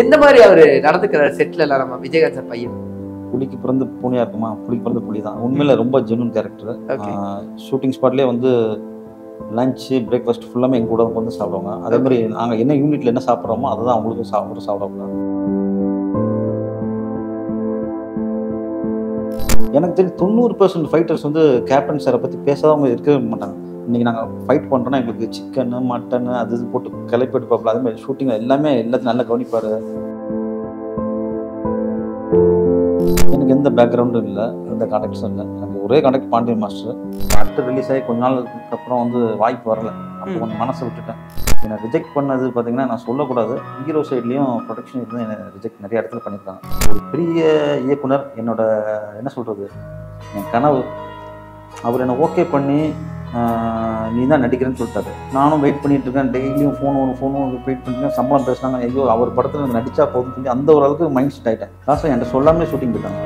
எந்த மாதிரி அவர் நடந்துக்கிறார் செட்டில் எல்லாம்? நம்ம விஜயகாந்த் சார் பையன் புலிக்கு பிறந்த பூனையாக இருக்குமா, புலிக்கு பிறந்த புலி தான். உண்மையில ரொம்ப ஜென்யூன் கேரக்டர். ஷூட்டிங் ஸ்பாட்லேயே வந்து லஞ்சு பிரேக்ஃபாஸ்ட் ஃபுல்லாமே எங்கள் கூட வந்து சாப்பிடுவாங்க. அதே மாதிரி நாங்கள் என்ன யூனிட்டில் என்ன சாப்பிட்றோமோ அதை தான் அவங்களுக்கும் சாப்பிடுவாங்க. எனக்கு தெரியும் 90% ஃபைட்டர்ஸ் வந்து கேப்டன் சாரை பற்றி பேசாதவங்க இருக்கவே மாட்டாங்க. இன்றைக்கி நாங்கள் ஃபைட் பண்ணுறோன்னா எங்களுக்கு சிக்கனு மட்டனு அது இது போட்டு கிளப்பி எடுப்பாப்பில். அதுமாதிரி ஷூட்டிங் எல்லாமே எல்லாத்தையும் நல்லா கவனிப்பார். எனக்கு எந்த பேக்ரவுண்டும் இல்லை, எந்த கான்டாக்ட்ஸும் இல்லை. எனக்கு ஒரே கான்டாக்ட் பாண்டியன் மாஸ்டர். பாட்டு ரிலீஸ் ஆகி கொஞ்ச நாளுக்கு அப்புறம் வந்து வாய்ப்பு வரலை. அப்போ கொஞ்சம் மனசை விட்டுட்டேன். என்னை ரிஜெக்ட் பண்ணது பார்த்திங்கன்னா நான் சொல்லக்கூடாது, ஹீரோ சைட்லேயும் ப்ரொடக்ஷன் இதுதான் என்னை ரிஜெக்ட் நிறைய இடத்துல பண்ணியிருக்காங்க. ஒரு பெரிய இயக்குனர் என்னோட என்ன சொல்கிறது, என் கனவு, அவர் என்னை ஓகே பண்ணி நீ தான் நடிக்கிறேன்னு சொல்லிட்டாரு. நானும் வெயிட் பண்ணிகிட்ருக்கேன். டெய்லியும் ஃபோன் ஒன்று வெயிட் பண்ணிட்டு சம்பளம் பேசினாங்க. ஐயோ அவர் படத்தில் நடித்தா போதும் சொல்லி அந்த ஒரு அளவுக்கு மைண்ட் செட் ஆகிட்டேன். லாஸ்ட்டாக என்கிட்ட சொல்லாமலே ஷூட்டிங் போயிட்டாங்க.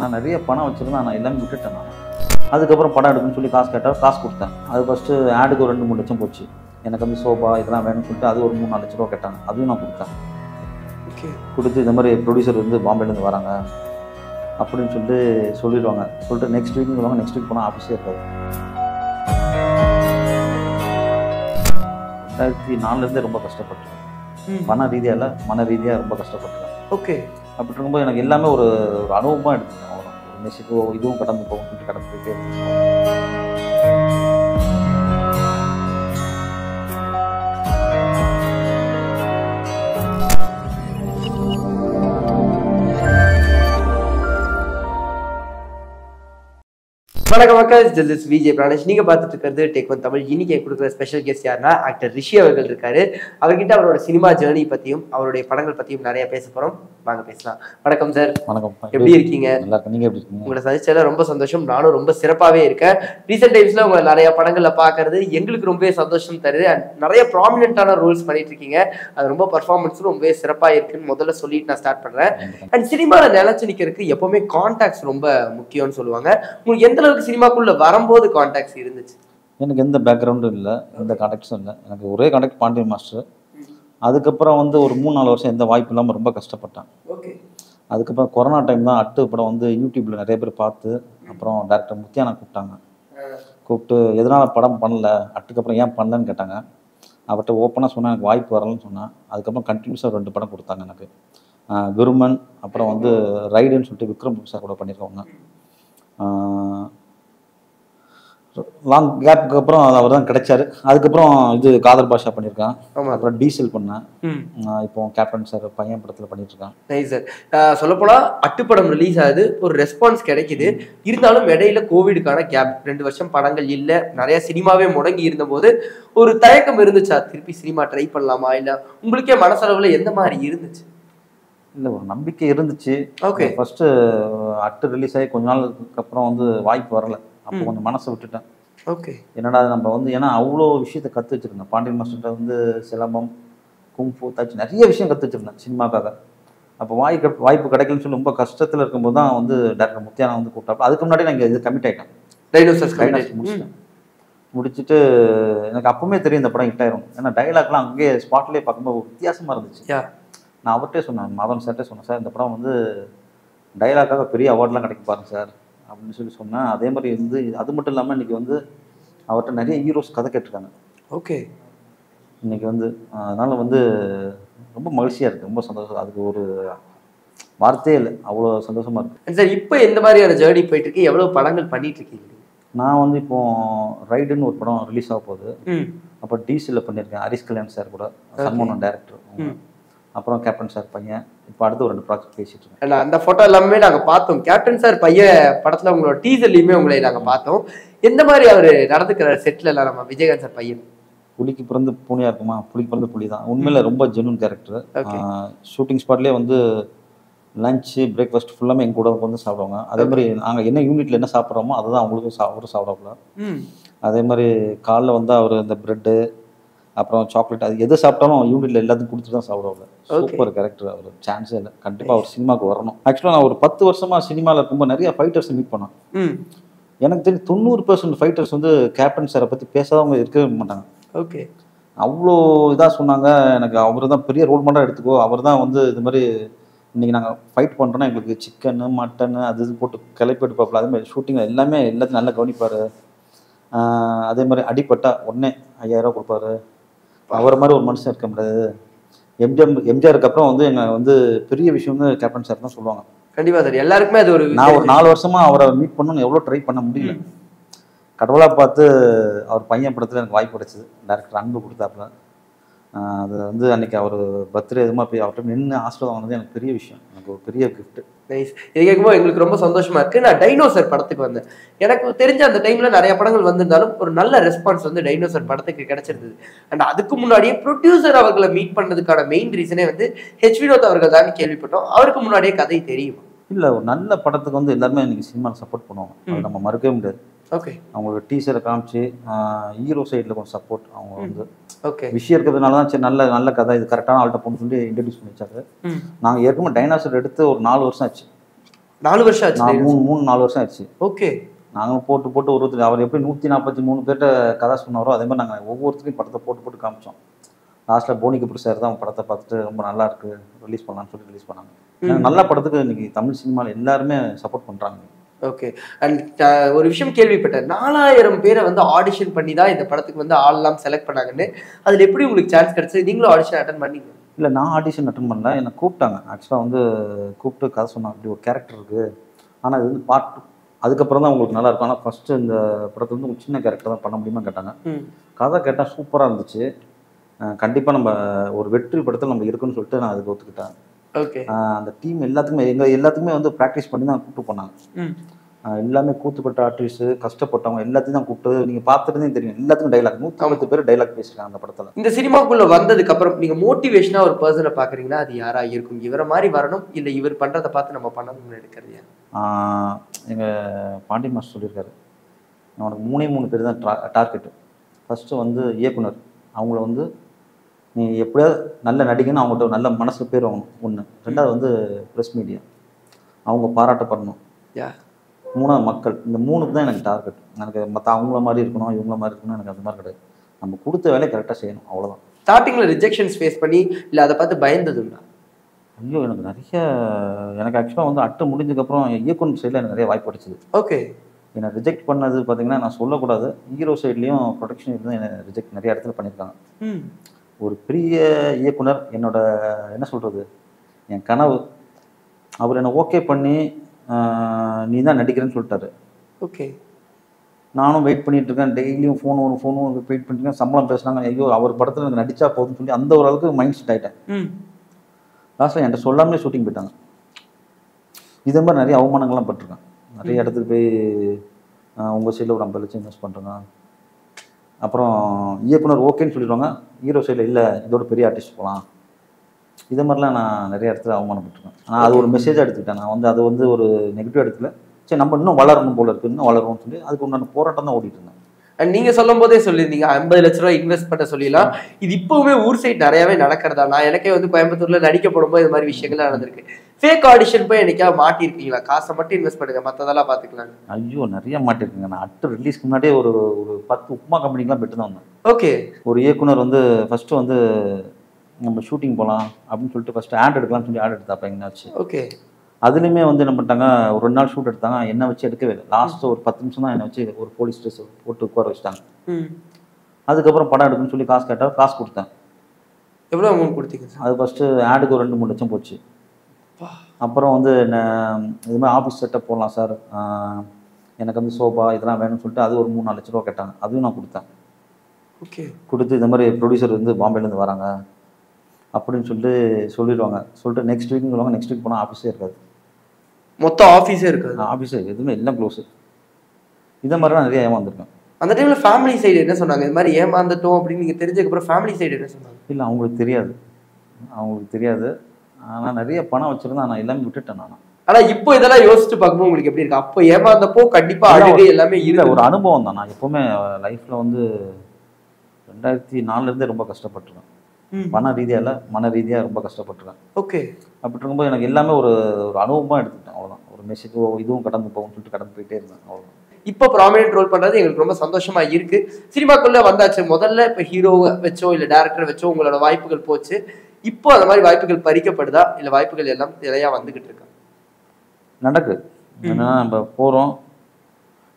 நான் நிறைய பணம் வச்சுருந்தேன், நான் எல்லாமே விட்டுட்டேன். நான் அதுக்கப்புறம் படம் எடுக்கணும்னு சொல்லி காசு கேட்டால் காசு கொடுத்தேன். அது ஃபஸ்ட்டு ஆடுக்கு ஒரு 2-3 லட்சம் போச்சு. எனக்கு வந்து சோபா இதெல்லாம் வேணும்னு சொல்லிட்டு அது ஒரு 3-4 லட்ச ரூபா கேட்டாங்க. அதுவும் நான் கொடுத்தேன். கொடுத்து இந்த மாதிரி ப்ரொடியூசர் வந்து பாம்பேலேருந்து வராங்க அப்படின்னு சொல்லிட்டு சொல்லிடுவாங்க. சொல்லிட்டு நெக்ஸ்ட் வீக்னு சொல்லுவாங்க. நெக்ஸ்ட் வீக் போனால் ஆஃபீஸே இருக்காது. 2004லேருந்தே ரொம்ப கஷ்டப்பட்டேன். மன ரீதியாக இல்லை, மன ரீதியாக ரொம்ப கஷ்டப்பட்டேன். ஓகே, அப்படி இருக்கும்போது எனக்கு எல்லாமே ஒரு அனுபவமாக எடுத்துக்கேன். மெசிக்கோ இதுவும் கடந்து போகும், கடந்து போயிட்டே வணக்கம் மக்கள். திஸ் விஜய் பிரணேஷ். நீங்க பார்த்துட்டு இருக்கிறது டேக் 1 தமிழ். இன்னைக்கு கொடுக்குற ஸ்பெஷல் கெஸ்ட் யாருன்னா ஆக்டர் ரிஷி அவர்கள் இருக்காரு. அவர்கிட்ட அவரோட சினிமா ஜேர்னி பத்தியும் அவருடைய படங்கள் பத்தியும் நிறைய பேச போறோம். வாங்க பேசலாம். வணக்கம் சார். வணக்கம். எப்படி இருக்கீங்க? உங்களை சந்திச்சதுல ரொம்ப சந்தோஷம். நானும் ரொம்ப சிறப்பாவே இருக்கேன். ரீசெண்ட் டைம்ஸ்ல உங்க நிறைய படங்கள்ல பாக்குறது எங்களுக்கு ரொம்பவே சந்தோஷம் தருது. நிறைய ப்ராமினென்டான ரோல்ஸ் பண்ணிட்டு இருக்கீங்க. அது ரொம்ப பர்ஃபார்மன்ஸ் ரொம்பவே சிறப்பா இருக்குன்னு முதல்ல சொல்லிட்டு நான் ஸ்டார்ட் பண்றேன். அண்ட் சினிமாவில் நிலச்சி நிக்கிறதுக்கு எப்பவுமே கான்டாக்ட்ஸ் ரொம்ப முக்கியம்னு சொல்லுவாங்க. உங்களுக்கு எந்த அளவுக்கு சினிமாக்குள்ள வரும்போது கான்டாக்ட்ஸ் இருந்துச்சு? எனக்கு எந்த பேக்ரவுண்டும் இல்லை, எந்த கான்டாக்ட்ஸும் இல்லை. எனக்கு ஒரே கான்டாக்ட் பாண்டியன் மாஸ்டர். அதுக்கப்புறம் வந்து ஒரு 3-4 வருஷம் எந்த வாய்ப்பு இல்லாமல் ரொம்ப கஷ்டப்பட்டேன். ஓகே, அதுக்கப்புறம் கொரோனா டைம் தான் அட்டு படம் வந்து யூடியூப்பில் நிறைய பேர் பார்த்து அப்புறம் டேரக்டர் முத்தியானா கூப்பிட்டாங்க. கூப்பிட்டு எதனால் படம் பண்ணல, அட்டுக்கப்புறம் ஏன் பண்ணலன்னு கேட்டாங்க. அவர்கிட்ட ஓப்பனாக சொன்னேன், எனக்கு வாய்ப்பு வரலன்னு சொன்னேன். அதுக்கப்புறம் கண்டினியூஸாக 2 படம் கொடுத்தாங்க எனக்கு. விருமன், அப்புறம் வந்து ரைடுன்னு சொல்லிட்டு விக்ரம் சார் கூட பண்ணியிருக்கவங்க. லாங் கேப்புக்கு அப்புறம் அவர் தான் கிடைச்சாரு. அதுக்கப்புறம் இது காதர் பாஷா பண்ணியிருக்கேன். அப்புறம் டீசல் பண்ணேன். இப்போ கேப்டன் சார் பையன் படத்தில் பண்ணிட்டு இருக்கேன். சொல்லப்போனால் அட்டுப்படம் ரிலீஸ் ஆகுது, ஒரு ரெஸ்பான்ஸ் கிடைக்குது. இருந்தாலும் இடையில கோவிடுக்கான கேப் 2 வருஷம் படங்கள் இல்லை. நிறைய சினிமாவே முடங்கி இருந்தபோது ஒரு தயக்கம் இருந்துச்சா, திருப்பி சினிமா ட்ரை பண்ணலாமா இல்லை உங்களுக்கே மனசளவில் எந்த மாதிரி இருந்துச்சு? இல்லை, ஒரு நம்பிக்கை இருந்துச்சு. ஓகே, ஃபர்ஸ்ட் அட்டு ரிலீஸ் ஆகி கொஞ்ச நாளுக்கு அப்புறம் வந்து வாய்ப்பு வரலை. அப்போ கொஞ்சம் மனசை விட்டுட்டேன். ஓகே, என்னடா நம்ம வந்து ஏன்னா அவ்வளோ விஷயத்தை கற்று வச்சுருந்தேன். பாண்டியன் மாஸ்டர்கிட்ட வந்து சிலம்பம், குங்ஃபூ, தாச்சு நிறைய விஷயம் கற்று வச்சுருந்தேன் சினிமாக்காக. அப்போ வாய்ப்பு கிடைக்கலன்னு சொல்லி ரொம்ப கஷ்டத்தில் இருக்கும்போது தான் வந்து டாக்டர் முத்தியானா வந்து கூப்பிட்டாப்போ. அதுக்கு முன்னாடி நான் இங்கே இது கமிட் ஆகிட்டேன். டைலாக்ஸ் முடிச்சுட்டு எனக்கு அப்போவுமே தெரியும் இந்த படம் ஹிட் ஆயிரும். ஏன்னா டைலாக்லாம் அங்கேயே ஸ்பாட்லேயே பார்க்கும்போது வித்தியாசமாக இருந்துச்சு. நான் அவர்கிட்டே சொன்னேன், மாதவன் சார்கிட்டே சொன்னேன், சார் இந்த படம் வந்து டைலாக்காக பெரிய அவார்ட்லாம் கிடைக்க பாருங்க சார் அப்படின்னு சொல்லி சொன்னேன். அதே மாதிரி வந்து அது மட்டும் இல்லாமல் இன்றைக்கி வந்து அவர்கிட்ட நிறைய ஹீரோஸ் கதை கேட்டிருக்காங்க. ஓகே, இன்றைக்கி வந்து அதனால் வந்து ரொம்ப மகிழ்ச்சியாக இருக்குது, ரொம்ப சந்தோஷம். அதுக்கு ஒரு வார்த்தையே இல்லை, அவ்வளோ சந்தோஷமாக இருக்குது. சார் இப்போ எந்த மாதிரியான ஜேர்னி போயிட்டுருக்கு, எவ்வளோ படங்கள் பண்ணிகிட்ருக்கீங்க? நான் வந்து இப்போது ரைடுன்னு ஒரு படம் ரிலீஸ் ஆக போகுது. அப்போ டீசலில் பண்ணியிருக்கேன் ஹரிஷ் கல்யாண் சார் கூட, சன்மோகன் டேரக்டர். அப்புறம் கேப்டன் சார் பையன். இப்போ அடுத்து ஒரு 2 ப்ராஜெக்ட் பேசிட்டு இருக்கோம். அந்த ஃபோட்டோ எல்லாமே நாங்கள் பார்த்தோம். கேப்டன் சார் பையன் படத்தில் உங்களோட டீசர்லையுமே உங்களை நாங்கள் பார்த்தோம். எந்த மாதிரி அவர் நடந்துக்கிறார் செட்டில் எல்லாம்? நம்ம விஜயகாந்த் சார் பையன் புலிக்கு பிறந்த பூனையாக இருக்குமா, புலிக்கு பிறந்த புலி தான். உண்மையில ரொம்ப ஜென்யூன் கேரக்டர். ஷூட்டிங் ஸ்பாட்லேயே வந்து லஞ்சு பிரேக்ஃபாஸ்ட் ஃபுல்லாமே எங்கள் கூட வந்து சாப்பிடுவாங்க. அதே மாதிரி நாங்கள் என்ன யூனிட்டில் என்ன சாப்பிட்றோமோ அதை தான் அவங்களுக்கும் சாப்பிடுவாங்களா. அதே மாதிரி காலைல வந்து அவர் இந்த பிரெட்டு அப்புறம் சாக்லேட் அது எது சாப்பிட்டாலும் யூனிட்ல எல்லாத்தையும் கொடுத்துட்டு தான் சாப்பிடுவாங்க. Super character. ஒரு சான்ஸே இல்லை. கண்டிப்பாக அவர் சினிமாவுக்கு வரணும். ஆக்சுவலாக நான் ஒரு 10 வருஷமாக சினிமாவில் இருக்கும்போது நிறைய ஃபைட்டர்ஸ் மீட் பண்ணேன். எனக்கு தெரியும் 90% ஃபைட்டர்ஸ் வந்து கேப்டன் சாரை பற்றி பேசாதவங்க இருக்கவே மாட்டாங்க. ஓகே, அவ்வளோ இதாக சொன்னாங்க. எனக்கு அவர் தான் பெரிய ரோல் மாடலாக எடுத்துக்கோ, அவர் தான் வந்து இது மாதிரி இன்றைக்கி நாங்கள் ஃபைட் பண்ணுறோன்னா எங்களுக்கு சிக்கனு மட்டனு அது இது போட்டு கிளப்பி எடுப்பாப்பில், அதுமாதிரி ஷூட்டிங்கில் எல்லாமே எல்லாத்தையும் நல்லா கவனிப்பார். அதே மாதிரி அடிப்பட்டால் உடனே 5000 ரூபா கொடுப்பாரு. அவர் மாதிரி ஒரு மனுஷன் இருக்க முடியாது. எம்ஜிஆருக்கு அப்புறம் வந்து எங்கள் வந்து பெரிய விஷயம்னு கேப்டன் சார் தான் சொல்லுவாங்க. கண்டிப்பாக சார் எல்லாருக்குமே அது ஒரு நான் ஒரு 4 வருஷமாக அவரை மீட் பண்ணணும்னு எவ்வளோ ட்ரை பண்ண முடியல. கடவுளாக பார்த்து அவர் பையன் படத்தில் எனக்கு வாய்ப்பு கிடச்சிது. டேரக்டர் அன்பு கொடுத்தாப்புல அது வந்து அன்றைக்கி அவர் பர்த்டே எதுவுமா போய் அவர்கிட்ட நின்று ஆசீர்வாதம் வாங்கினது எனக்கு பெரிய விஷயம், எனக்கு ஒரு பெரிய கிஃப்ட்டு. நைஸ். இது கேட்கும்போது எங்களுக்கு ரொம்ப சந்தோஷமாக இருக்குது. நான் டைனோசர் படத்துக்கு வந்தேன். எனக்கு தெரிஞ்ச அந்த டைமில் நிறைய படங்கள் வந்திருந்தாலும் ஒரு நல்ல ரெஸ்பான்ஸ் வந்து டைனோசர் படத்துக்கு கிடச்சிருந்தது. அண்ட் அதுக்கு முன்னாடியே ப்ரொடியூசர் அவர்களை மீட் பண்ணதுக்கான மெயின் ரீசனே வந்து ஹெச் வினோத் அவர்கள் தான் கேள்விப்பட்டோம். அவருக்கு முன்னாடியே கதை தெரியுமா? இல்லை, ஒரு நல்ல படத்துக்கு வந்து எல்லாருமே இன்றைக்கி சினிமாவில் சப்போர்ட் பண்ணுவாங்க, நம்ம மறுக்கவே முடியாது. ஓகே, அவங்களோட டீச்சரை காமிச்சு ஹீரோ சைடில் கொஞ்சம் சப்போர்ட் அவங்க வந்து ஓகே விஷயம் இருக்கிறதுனால தான் சரி நல்ல நல்ல கதை இது கரெக்டான ஆள்கிட்ட போகணும்னு சொல்லி இன்ட்ரடியூஸ் பண்ணி வச்சாங்க. நாங்கள் ஏற்கனவே டைனோசர் எடுத்து ஒரு 4 வருஷம் ஆச்சு. 4 வருஷம் ஆச்சு, 4 வருஷம் ஆச்சு. ஓகே, நாங்கள் போட்டு போட்டு ஒருத்தர் அவர் எப்படி 143 பேர்கிட்ட கதை சொன்னாரோ அதே மாதிரி நாங்கள் ஒவ்வொருத்தருக்கும் படத்தை போட்டு போட்டு காமிச்சோம். லாஸ்ட்டில் போனி கபூர் சார் தான் அவங்க படத்தை பார்த்துட்டு ரொம்ப நல்லா இருக்கு ரிலீஸ் பண்ணலான்னு சொல்லி ரிலீஸ் பண்ணாங்க. நல்ல படத்துக்கு இன்னைக்கு தமிழ் சினிமாவில் எல்லாருமே சப்போர்ட் பண்ணுறாங்க. ஓகே, அண்ட் ஒரு விஷயம் கேள்விப்பட்டேன், 4000 பேரை வந்து ஆடிஷன் பண்ணி தான் இந்த படத்துக்கு வந்து ஆள்லாம் செலக்ட் பண்ணாங்கன்னு. அதில் எப்படி உங்களுக்கு சான்ஸ் கிடைச்சது? நீங்களும் ஆடிஷன் அட்டன் பண்ணீங்க? இல்லை, நான் ஆடிஷன் அட்டன் பண்ணல, என்னை கூப்பிட்டாங்க. ஆக்சுவலாக வந்து கூப்பிட்டு கதை சொன்னாங்க அப்படி ஒரு கேரக்டர் இருக்குது, ஆனால் இது வந்து பார்ட் அதுக்கப்புறம் தான் உங்களுக்கு நல்லா இருக்கும், ஆனால் ஃபஸ்ட்டு இந்த படத்தில் வந்து ஒரு சின்ன கேரக்டர் தான் பண்ண முடியுமா கேட்டாங்க. கதை கேட்டால் சூப்பராக இருந்துச்சு, கண்டிப்பாக நம்ம ஒரு வெற்றி படத்தில் நம்ம இருக்குன்னு சொல்லிட்டு நான் அதுக்கு ஒத்துக்கிட்டேன். ஓகே, அந்த டீம் எல்லாத்துக்குமே எங்கள் எல்லாத்துக்குமே வந்து ப்ராக்டிஸ் பண்ணி தான் கூப்பிட்டு போனாங்க. எல்லாமே கூத்துப்பட்ட ஆர்டிஸ்ட்டு கஷ்டப்பட்டவங்க எல்லாத்தையும் தான் கூப்பிட்டு நீங்கள் பார்த்துட்டு தெரியும் எல்லாத்துக்கும் டைலாக் 150 பேர் டைலாக் பேசிருக்காங்க அந்த படத்தில். இந்த சினிமாக்குள்ளே வந்ததுக்கு அப்புறம் நீங்கள் மோட்டிவேஷனாக ஒரு பர்சனை பார்க்குறீங்கன்னா அது யாராக இருக்கும்? இவரை மாதிரி வரணும், இல்லை இவர் பண்ணுறதை பார்த்து நம்ம பண்ணணும்னு எடுக்கிறது? எங்கள் பாண்டி மாஸ்டர் சொல்லியிருக்காரு, அவனுக்கு 3 பேர் தான் டார்கெட்டு. ஃபஸ்ட்டு வந்து இயக்குனர், அவங்கள வந்து நீ எப்படியாவது நல்ல நடிகன்னு அவங்கள்ட்ட நல்ல மனசு பேர் ஆகணும் ஒன்று. ரெண்டாவது வந்து ப்ரெஸ் மீடியா, அவங்க பாராட்டப்படணும். மூணாவது மக்கள். இந்த 3க்கு தான் எனக்கு டார்கெட். எனக்கு மற்ற அவங்கள மாதிரி இருக்கணும் இவங்கள மாதிரி இருக்கணும் எனக்கு அந்த மாதிரி கிடையாது. நம்ம கொடுத்த வேலையை கரெக்டாக செய்யணும், அவ்வளோதான். ஸ்டார்டிங்கில் ரிஜெக்ஷன்ஸ் ஃபேஸ் பண்ணி இல்லை அதை பார்த்து பயந்ததுங்களா? ஐயோ, எனக்கு நிறைய எனக்கு ஆக்சுவலாக வந்து அட்டு முடிஞ்சதுக்கப்புறம் இயக்குனர் சைடில் எனக்கு நிறைய வாய்ப்பு கிடைச்சிது. ஓகே, என்னை ரிஜெக்ட் பண்ணது பார்த்தீங்கன்னா நான் சொல்லக்கூடாது, ஹீரோ சைட்லேயும் ப்ரொடக்ஷன் இதுதான் என்னை ரிஜெக்ட் நிறைய இடத்துல பண்ணியிருக்காங்க. ஒரு பெரிய இயக்குனர் என்னோட என்ன சொல்கிறது என் கனவு, அவர் என்னை ஓகே பண்ணி நீ தான் நடிக்கிறேன்னு சொல்லிட்டாரு. ஓகே, நானும் வெயிட் பண்ணிகிட்டு இருக்கேன், டெய்லியும் ஃபோன் வரும் ஃபோன் வரும் வெயிட் பண்ணிட்டுருக்கேன். சம்பளம் பேசுனாங்க, ஐயோ அவர் படத்தில் எனக்கு நடித்தா போதுன்னு சொல்லி அந்த ஒரு அளவுக்கு மைண்ட் செட் ஆகிட்டேன். லாஸ்ட்டில் என்கிட்ட சொல்லாமலே ஷூட்டிங் போயிட்டாங்க. இதே மாதிரி நிறைய அவமானங்கள்லாம் பட்டிருக்கேன். நிறைய இடத்துக்கு போய் உங்கள் சைடில் ஒரு 50 லட்சம் இன்வெஸ்ட் பண்ணுறேங்க, அப்புறம் இயக்குனர் ஓகேன்னு சொல்லிடுவாங்க, ஹீரோ சைடில் இல்லை இதோட பெரிய ஆர்டிஸ்ட் போகலாம். இது மாதிரிலாம் நான் நிறைய இடத்துல அவமானப்பட்டிருக்கேன். ஆனால் அது ஒரு மெசேஜாக எடுத்துக்கிட்டேன். நான் வந்து அது வந்து ஒரு நெகட்டிவ் இடத்துல சரி நம்ம இன்னும் வளரணும் போல இருக்குது, இன்னும் வளரும்னு சொல்லி அதுக்கு உண்டான போராட்டம் தான் ஓடிட்டு இருந்தேன். அண்ட் நீங்கள் சொல்லும் போதே சொல்லியிருந்தீங்க 50 லட்ச ரூபா இன்வெஸ்ட் பண்ண சொல்லிடலாம். இது இப்போவுமே ஊர் சைட் நிறையாவே நடக்கிறதா? நான் எனக்கே வந்து கோயம்புத்தூரில் நடிக்க போடும்போது இது மாதிரி விஷயங்கள்லாம் நடந்திருக்கு. ஃபேக் ஆடிஷன் போய் எனக்காவது மாட்டியிருக்கீங்களா? காசை மட்டும் இன்வெஸ்ட் பண்ணுங்கள் மற்றதெல்லாம் பார்த்துக்கலாங்க. ஐயோ, நிறைய மாட்டிருக்குங்க. நான் அட்டு ரிலீஸ்க்கு முன்னாடியே ஒரு 10 உப்புமா கம்பெனிக்கெலாம் பெற்று தான் வந்தேன். ஓகே, ஒரு இயக்குனர் வந்து ஃபஸ்ட்டு வந்து நம்ம ஷூட்டிங் போகலாம் அப்படின்னு சொல்லிட்டு ஃபஸ்ட்டு ஆட் எடுக்கலாம்னு சொல்லி ஆட் எடுத்தாப்பா எங்கனாச்சு. ஓகே, அதுலேயுமே வந்து என்ன பண்ணிட்டாங்க, ஒரு 2 நாள் ஷூட் எடுத்தாங்க, என்னை வச்சு எடுக்கவே இல்லை. லாஸ்ட்டு ஒரு 10 நிமிஷம் தான் என்னை வச்சு ஒரு போலீஸ் ட்ரெஸ் போட்டு உட்கார வச்சுட்டாங்க. அதுக்கப்புறம் படம் எடுக்கணும்னு சொல்லி காசு கேட்டால் காசு கொடுத்தேன். எவ்வளோ அமௌண்ட் கொடுத்தீங்க? அது ஃபஸ்ட்டு ஆடுக்கு ஒரு 2-3 லட்சம் போச்சு. அப்புறம் வந்து என்ன இதுமாதிரி ஆஃபீஸ் செட்டப் போடலாம் சார், எனக்கு வந்து சோபா இதெல்லாம் வேணும்னு சொல்லிட்டு அது ஒரு 3-4 லட்ச ரூபா கேட்டாங்க. அதுவும் நான் கொடுத்தேன். ஓகே, கொடுத்து இந்த மாதிரி ப்ரொடியூசர் வந்து பாம்பேலேருந்து வராங்க அப்படின்னு சொல்லிட்டு சொல்லிட்டு நெக்ஸ்ட் வீக்னு சொல்லுவாங்க. நெக்ஸ்ட் வீக் போனால் ஆஃபீஸே இருக்காது, மொத்தம் ஆஃபீஸே இருக்காது, ஆஃபீஸே எதுவுமே எல்லாம் க்ளோஸு. இதை மாதிரிலாம் நிறைய ஏமாந்துருக்கேன். அந்த டைமில் ஃபேமிலி சைடு என்ன சொன்னாங்க? இது மாதிரி ஏமாந்துட்டோம் அப்படின்னு நீங்கள் தெரிஞ்சதுக்கப்புறம் ஃபேமிலி சைடு என்ன சொன்னாங்க? இல்லை, அவங்களுக்கு தெரியாது. ஆனால் நிறைய பணம் வச்சுருந்தேன், நான் எல்லாமே விட்டுட்டேன். ஆனால் இப்போ இதெல்லாம் யோசிச்சு பார்க்கும்போது உங்களுக்கு எப்படி இருக்கு? அப்போ ஏமாந்தப்போ கண்டிப்பாக அழகு எல்லாமே இல்லை, ஒரு அனுபவம் தான். நான் எப்போவுமே லைஃப்பில் வந்து 2004லேருந்தே ரொம்ப கஷ்டப்பட்டுருக்கேன். பண ரீதியாக இல்லை, மன ரீதியாக ரொம்ப கஷ்டப்பட்டுருக்கேன். ஓகே, அப்படி இருக்கும்போது எனக்கு எல்லாமே ஒரு அனுபவமாக எடுத்துக்கிட்டேன், அவ்வளோதான். ஒரு மெசேஜ் இதுவும் கடந்து போகும்னு சொல்லிட்டு கடந்து போயிட்டே இருந்தேன், அவ்வளோதான். இப்ப prominent role பண்றது எங்களுக்கு ரொம்ப சந்தோஷமா இருக்கு சினிமாக்குள்ள வந்தாச்சு முதல்ல இப்ப ஹீரோ வெச்சோ இல்ல டைரக்டர் வெச்சோ உங்களோட வாய்ப்புகள் போச்சு இப்போ அந்த மாதிரி வாய்ப்புகள் பறிக்கப்படுதா இல்ல வாய்ப்புகள் எல்லாம் நிறைய வந்துக்கிட்டு இருக்கா நடக்கு நம்ம போறோம்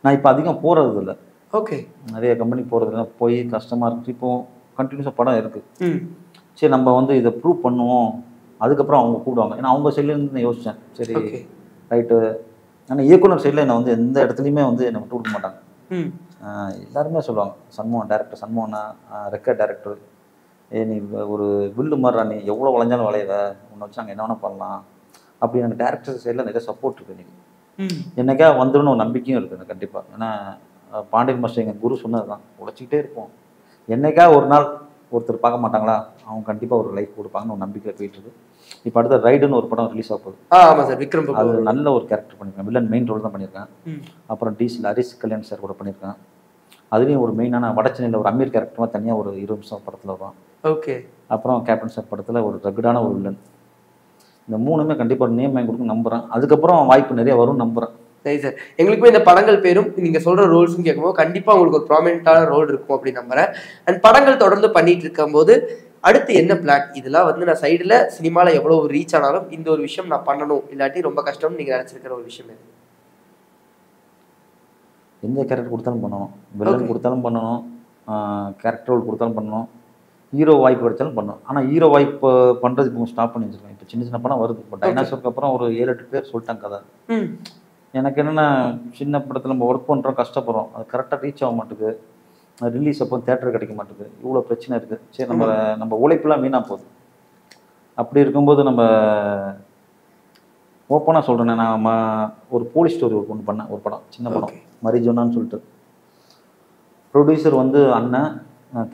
நான் இப்ப அதிகம் போறது இல்ல ஓகே நிறைய கம்பெனி போறது இல்ல போய் கஸ்டமர் இப்போ கண்டினியூஸா படம் இருக்கு சரி நம்ம வந்து இத ப்ரூவ் பண்ணுவோம் அதுக்கு அப்புறம் அவங்க கூடுவாங்க நான் அவங்க செல்ல இருந்து யோசிச்சேன் சரி ரைட் انا இயக்குனர் சைடுல என்ன வந்து எந்த இடத்துலயுமே வந்து நம்ம டூட் பண்ண மாட்டாங்க எல்லாரும் சொல்வாங்க சண்முகம் டைரக்டர் சண்முகனா ரெக்க டைரக்டர் ஏ நீ ஒரு வில்லு மாறா நீ எவ்வளவு வளைஞ்சாலும் வளையவே உன்ன வச்சாங்க என்ன வேணா பண்ணலாம் அப்படி அந்த டைரக்டர் சைடுல நிறைய சப்போர்ட் இருக்கு எனக்கு என்னக்கா வந்துறணும் ஒரு நம்பிக்கையும் இருக்கு எனக்கு கண்டிப்பா ஏனா பாண்டியன் மாஸ்டர் எங்க குரு சொன்னதுதான் உழைச்சிட்டே இருப்போம் என்னக்கா ஒரு நாள் ஒருத்தர் பார்க்க மாட்டாங்களா அவங்க கண்டிப்பா ஒரு லைஃப் கொடுப்பாங்கன்னு ஒரு நம்பிக்கை போயிட்டு இருக்கு இப்ப அடுத்த ரைடுன்னு ஒரு படம் ரிலீஸ் ஆகுது ஆமா சார் விக்ரம் அது நல்ல ஒரு கரெக்டர் பண்ணிருக்காங்க வில்லன் மெயின் ரோல் தான் பண்ணிருக்காங்க அப்புறம் டிசில் ஹரிஷ் கல்யாண் சார் கூட பண்ணிருக்காங்க அதுலயும் ஒரு மெயினான வடச்சென்னையில ஒரு அமீர் கரெக்டரா தனியா ஒரு 20 நிமிஷம் படத்துல வரும் ஓகே அப்புறம் கேப்டன் சார் படத்துல ஒரு ரகுடான ஒரு வில்லன் இந்த மூணுமே கண்டிப்பா ஒரு நேம் வாங்கி கொடுக்க நம்புறேன் அதுக்கப்புறம் வாய்ப்பு நிறைய வரும் நம்புறேன் சரி சார் எங்களுக்குமே இந்த படங்கள் பேரும் நீங்க சொல்ற ரோல்ஸும் கேட்கும்போது கண்டிப்பா உங்களுக்கு ஒரு ப்ராமினென்ட்டான ரோல் இருக்கும் அப்படின்னு நம்புறேன் அண்ட் படங்கள் தொடர்ந்து பண்ணிட்டு இருக்கும் போது அடுத்து என்ன பிளான் இதெல்லாம் வந்து நான் சைடில் சினிமாவில் எவ்வளோ ரீச் ஆனாலும் இந்த ஒரு விஷயம் நான் பண்ணணும் இல்லாட்டி ரொம்ப கஷ்டம்னு நீங்கள் நினச்சிருக்கிற ஒரு விஷயம் எது எந்த கேரக்டர் கொடுத்தாலும் பண்ணணும் வில்லன் கொடுத்தாலும் பண்ணணும் கேரக்டர் ரோல் கொடுத்தாலும் பண்ணணும் ஹீரோ வாய்ப்பு கிடைச்சாலும் பண்ணணும் ஆனால் ஹீரோ வாய்ப்பு பண்ணுறது இப்போ ஸ்டாப் பண்ணி வச்சுருக்கேன் இப்போ சின்ன சின்ன படம் வருது இப்போ டைனாசோருக்கு அப்புறம் ஒரு 7-8 பேர் சொல்லிட்டாங்க கதை எனக்கு என்னென்னா சின்ன படத்தில் நம்ம ஒர்க் பண்ணுறோம் கஷ்டப்படுறோம் அது கரெக்டாக ரீச் ஆக மாட்டேங்குது ரிலீஸ் அப்போ தேட்டர் கிடைக்க மாட்டேங்குது இவ்வளோ பிரச்சனை இருக்குது சரி நம்ம நம்ம உழைப்புலாம் வீணாக போகுது அப்படி இருக்கும்போது நம்ம ஓப்பனாக சொல்கிறேன்னே நான் ஒரு போலீஸ் ஸ்டோரி ஒன்று பண்ணேன் ஒரு படம் சின்ன படம் மரிஜோனான்னு சொல்லிட்டு ப்ரொடியூசர் வந்து அண்ணன்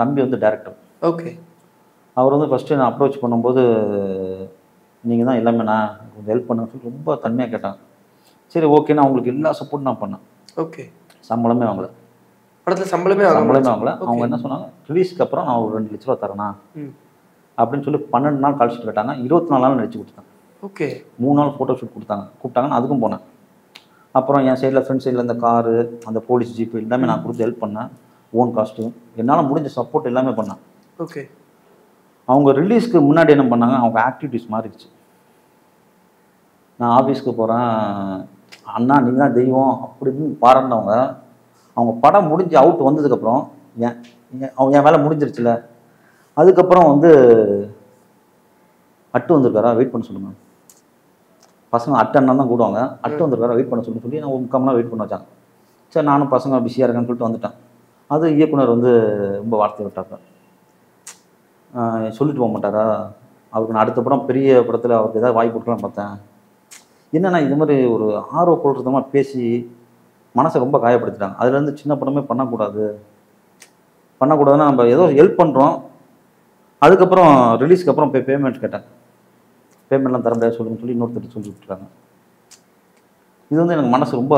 தம்பி வந்து டேரக்டர் ஓகே அவர் வந்து ஃபஸ்ட்டு நான் அப்ரோச் பண்ணும்போது நீங்கள் தான் எல்லாமே நான் கொஞ்சம் ஹெல்ப் பண்ணேன்னு சொல்லி ரொம்ப தன்மையாக கேட்டாங்க சரி ஓகேண்ணா அவங்களுக்கு எல்லா சப்போர்ட் நான் பண்ணேன் ஓகே சம்பளமே அவங்கள படத்தில் சம்பளமே அவங்கள அவங்க என்ன சொன்னாங்க ரிலீஸ்க்கு அப்புறம் நான் ஒரு 2 லட்ச ரூபா தரேண்ணா அப்படின்னு சொல்லி 12 நாள் கால் ஷீட் கேட்டாங்க 24 நாள் நடிச்சு கொடுத்தாங்க ஓகே 3 நாள் ஃபோட்டோ ஷூட் கூப்பிட்டாங்கன்னு அதுக்கும் போனேன் அப்புறம் என் சைடில் ஃப்ரெண்ட் சைடில் இந்த காரு அந்த போலீஸ் ஜீப்பு எல்லாமே நான் கொடுத்து ஹெல்ப் பண்ணேன் ஓன் காஸ்ட்யூம் என்னால் முடிஞ்ச சப்போர்ட் எல்லாமே பண்ணேன் ஓகே அவங்க ரிலீஸ்க்கு முன்னாடி என்ன பண்ணாங்க அவங்க ஆக்டிவிட்டிஸ் மாறிடுச்சு நான் ஆஃபீஸ்க்கு போகிறேன் அண்ணா நீங்கள் தான் தெய்வம் அப்படின்னு பாராட்டினவங்க அவங்க படம் முடிஞ்சு அவுட் வந்ததுக்கப்புறம் என் வேலை முடிஞ்சிருச்சுல அதுக்கப்புறம் வந்து அட்டு வந்திருக்காரா வெயிட் பண்ண சொல்லுங்க பசங்க அட்டு அண்ணா தான் கூடுவாங்க அட்டு வந்திருக்காரா வெயிட் பண்ண சொல்லுன்னு சொல்லி நான் உட்காமலாம் வெயிட் பண்ண வச்சாங்க சரி நானும் பசங்க பிஸியாக இருக்கேன்னு சொல்லிட்டு வந்துட்டேன் அது இயக்குனர் வந்து ரொம்ப வார்த்தை விட்டாங்க சொல்லிட்டு போக மாட்டாரா அவருக்கு நான் அடுத்த படம் பெரிய படத்தில் அவருக்கு ஏதாவது வாய்ப்பு கொடுக்கலாம் பார்த்தேன் என்னென்னா இது மாதிரி ஒரு ஆர்வம் கொள்றதமாக பேசி மனசை ரொம்ப காயப்படுத்திட்டாங்க அதுலேருந்து சின்ன படமே பண்ணக்கூடாதுன்னா நம்ம ஏதோ ஹெல்ப் பண்ணுறோம் அதுக்கப்புறம் ரிலீஸ்க்கு அப்புறம் போய் பேமெண்ட் கேட்டாங்க பேமெண்ட்லாம் தர முடியாது சொல்லுங்கன்னு சொல்லி இன்னொருத்தர் சொல்லி விட்டுருக்காங்க இது வந்து எனக்கு மனசு ரொம்ப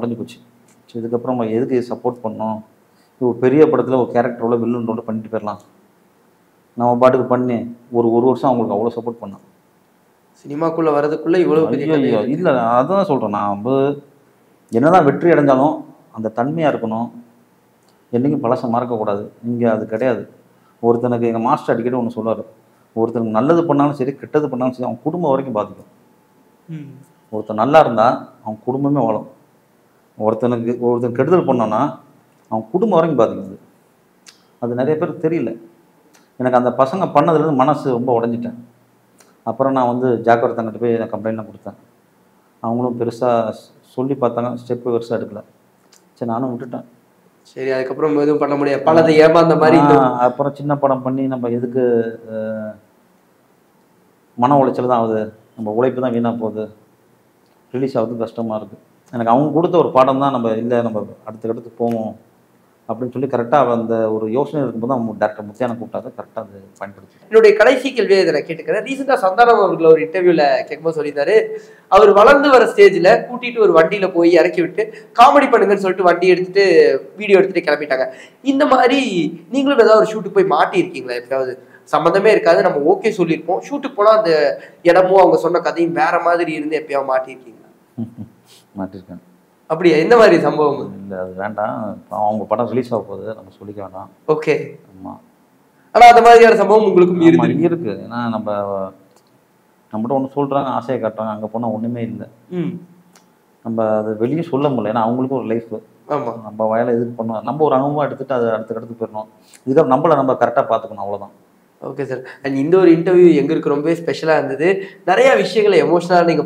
உடஞ்சி போச்சு ஸோ இதுக்கப்புறம் நம்ம எதுக்கு சப்போர்ட் பண்ணோம் ஒரு பெரிய படத்தில் ஒரு கேரக்டரோட வில்லுன்றோட பண்ணிட்டு போயிடலாம் நம்ம பாட்டுக்கு பண்ணி ஒரு வருஷம் அவங்களுக்கு அவ்வளோ சப்போர்ட் பண்ணேன் சினிமாக்குள்ளே வரதுக்குள்ளே இவ்வளோ பெரிய இல்லை அதுதான் சொல்கிறேன் நான் வந்து என்ன தான் வெற்றி அடைஞ்சாலும் அந்த தன்மையாக இருக்கணும் என்றைக்கும் பழசை மறக்கக்கூடாது இங்கே அது கிடையாது ஒருத்தனுக்கு எங்கள் மாஸ்டர் அடிக்கடி ஒன்று சொல்லுவார் ஒருத்தனுக்கு நல்லது பண்ணாலும் சரி கெட்டது பண்ணாலும் சரி அவன் குடும்பம் வரைக்கும் பாதிக்கும் ஒருத்தன் நல்லா இருந்தால் அவன் குடும்பமே வாழும் ஒருத்தன் கெடுதல் பண்ணோன்னா அவன் குடும்பம் வரைக்கும் பாதிக்குது அது நிறைய பேருக்கு தெரியல எனக்கு அந்த பசங்க பண்ணதுலேருந்து மனசு ரொம்ப உடஞ்சிட்டேன் அப்புறம் நான் வந்து ஜாக்கிரதங்கிட்ட போய் நான் கம்ப்ளைண்ட்லாம் கொடுத்தேன் அவங்களும் பெருசாக சொல்லி பார்த்தாங்க ஸ்டெப்பு பெருசாக எடுக்கல சரி நானும் விட்டுட்டேன் சரி அதுக்கப்புறம் எதுவும் பண்ண முடியாது பலதை ஏமாந்த மாதிரி அப்புறம் சின்ன படம் பண்ணி நம்ம எதுக்கு மன உளைச்சல் தான் ஆகுது நம்ம உழைப்பு தான் வீணாக போகுது ரிலீஸ் ஆகுது கஷ்டமாக இருக்குது எனக்கு அவங்க கொடுத்த ஒரு பாடம் தான் நம்ம இல்லை நம்ம அடுத்தக்கடுத்து போவோம் அப்படின்னு சொல்லி கரெக்டாக அந்த ஒரு யோசனை இருக்கும்போது அவங்க டாக்டர் முத்தியான கூப்பிட்டாங்க கரெக்டாக அதை பயன்படுத்தி என்னுடைய கடைசி கேள்வியை இதை நான் கேட்டுக்கிறேன் ரீசெண்டாக சந்தானம் அவர்களை ஒரு இன்டர்வியூவில் கேட்கும்போது சொல்லியிருந்தாரு அவர் வளர்ந்து வர ஸ்டேஜில் கூட்டிகிட்டு ஒரு வண்டியில் போய் இறக்கி விட்டு காமெடி பண்ணுங்கன்னு சொல்லிட்டு வண்டி எடுத்துகிட்டு வீடியோ எடுத்துகிட்டு கிளம்பிட்டாங்க இந்த மாதிரி நீங்களும் ஏதாவது ஒரு ஷூட்டுக்கு போய் மாட்டியிருக்கீங்களா எப்படியாவது சம்மந்தமே இருக்காது நம்ம ஓகே சொல்லியிருப்போம் ஷூட்டுக்கு போனால் அந்த இடமும் அவங்க சொன்ன கதையும் வேறு மாதிரி இருந்து எப்பயாவது மாட்டியிருக்கீங்களா மாட்டியிருக்காங்க அப்படியே என்ன மாதிரி சம்பவம் இல்ல அது வேண்டாம் அவங்க படம் ரிலீஸ் ஆக போகுது நம்ம சொல்லிக்க வேண்டாம் ஓகே ஆமா ஆனா அந்த மாதிரியான சம்பவம் உங்களுக்கு இருக்கு ஏன்னா நம்ம நம்மட்ட ஒன்னு சொல்றாங்க ஆசையை காட்டுறாங்க அங்க போனா ஒண்ணுமே இல்ல நம்ம அது வெளிய சொல்ல முடியல ஏன்னா அவங்களுக்கு ஒரு லைஃப் ஆமா நம்ம வயல எதுக்கு பண்ணோம் நம்ம ஒரு அனுபவமா எடுத்துட்டு அது அடுத்து கடந்து போறோம் இதுக்கு நம்மள நம்ம கரெக்ட்டா பாத்துக்கணும் அவ்வளவுதான் Okay, sir. And in the interview, you are special. You are very emotional.